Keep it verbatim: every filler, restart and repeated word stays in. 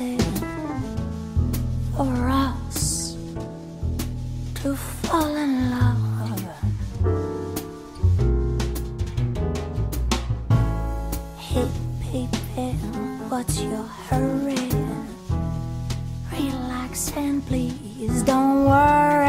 anything for us to fall in love. Hey, baby, what's your hurry? Relax and please don't worry.